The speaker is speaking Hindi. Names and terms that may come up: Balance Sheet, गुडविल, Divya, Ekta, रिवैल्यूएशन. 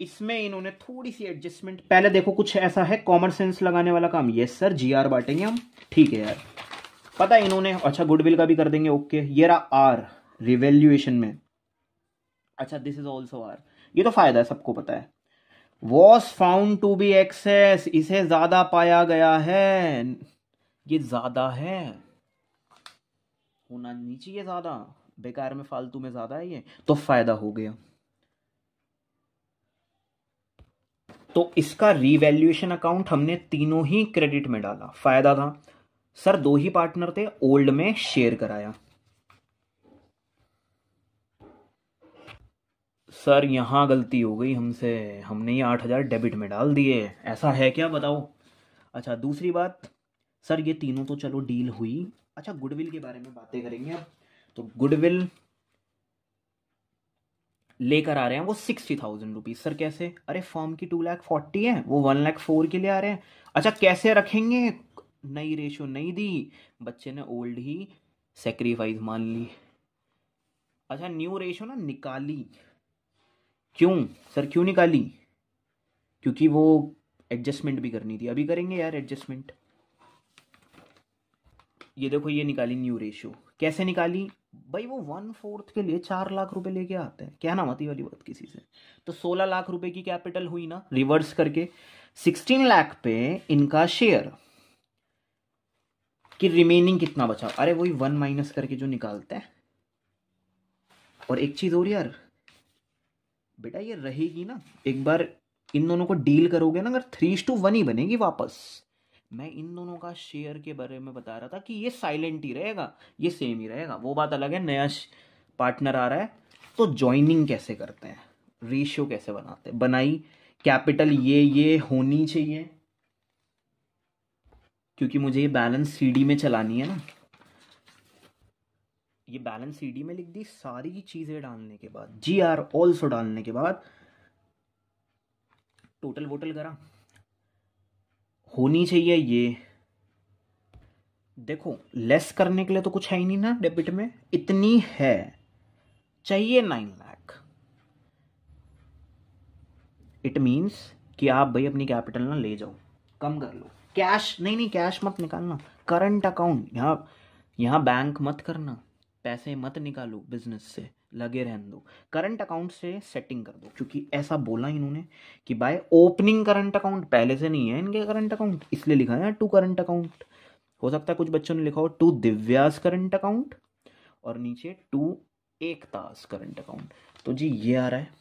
इसमें इन्होंने थोड़ी सी एडजस्टमेंट, पहले देखो कुछ ऐसा है कॉमन सेंस लगाने वाला काम, यस सर जी आर बांटेंगे हम, ठीक है यार पता है इन्होंने, अच्छा गुडविल का भी कर देंगे ओके। ये रहा आर रिवेल्यूएशन में, अच्छा दिस इज ऑल्सो आर, ये तो फायदा है सबको पता है। Was found to be excess, इसे ज्यादा पाया गया है, ये ज्यादा है, होना नहीं चाहिए ज्यादा, बेकार में फालतू में ज्यादा है, ये तो फायदा हो गया। तो इसका रिवैल्यूएशन अकाउंट हमने तीनों ही क्रेडिट में डाला, फायदा था। सर दो ही पार्टनर थे, ओल्ड में शेयर कराया। सर यहां गलती हो गई हमसे, हमने ये 8,000 डेबिट में डाल दिए, ऐसा है क्या बताओ। अच्छा दूसरी बात सर ये तीनों तो चलो डील हुई, अच्छा गुडविल के बारे में बातें करेंगे अब। तो गुडविल लेकर आ रहे हैं वो 60,000 रुपीज, सर कैसे, अरे फॉर्म की 2,40,000 है, वो 1,04,000 के लिए आ रहे हैं। अच्छा कैसे रखेंगे, नई रेशो नहीं दी, बच्चे ने ओल्ड ही सेक्रीफाइस मान ली। अच्छा न्यू रेशो ना निकाली, क्यों सर क्यों निकाली, क्योंकि वो एडजस्टमेंट भी करनी थी, अभी करेंगे यार एडजस्टमेंट। ये देखो ये निकाली न्यू रेशियो, कैसे निकाली भाई, वो 1/4 के लिए 4,00,000 रुपए लेके आते हैं, क्या नाम आती वाली बात किसी से। तो 16,00,000 रुपए की कैपिटल हुई ना, रिवर्स करके 16,00,000 पे इनका शेयर कि रिमेनिंग कितना बचा, अरे वही 1 माइनस करके जो निकालते हैं। और एक चीज और यार बेटा ये रहेगी ना, एक बार इन दोनों को डील करोगे ना अगर 3:1 ही बनेगी वापस। मैं इन दोनों का शेयर के बारे में बता रहा था कि ये साइलेंट ही रहेगा, ये सेम ही रहेगा, वो बात अलग है नया पार्टनर आ रहा है तो ज्वाइनिंग कैसे करते हैं, रेशियो कैसे बनाते हैं, बनाई कैपिटल ये होनी चाहिए क्योंकि मुझे ये बैलेंस सीडी में चलानी है ना। ये बैलेंस सीडी में लिख दी सारी चीजें डालने के बाद, जी आर ऑल्सो डालने के बाद, टोटल वोटल करा, होनी चाहिए ये। देखो लेस करने के लिए तो कुछ है ही नहीं ना डेबिट में, इतनी है चाहिए 9,00,000। इट मींस कि आप भाई अपनी कैपिटल ना ले जाओ, कम कर लो, कैश नहीं कैश मत निकालना, करंट अकाउंट यहाँ बैंक मत करना, पैसे मत निकालो बिजनेस से, लगे रहने दो, करंट अकाउंट से सेटिंग कर दो। क्योंकि ऐसा बोला इन्होंने कि बाय ओपनिंग करंट अकाउंट, पहले से नहीं है इनके करंट अकाउंट इसलिए लिखा है टू करंट अकाउंट, हो सकता है कुछ बच्चों ने लिखा हो टू दिव्यास करंट अकाउंट और नीचे टू एकतास करंट अकाउंट। तो जी ये आ रहा है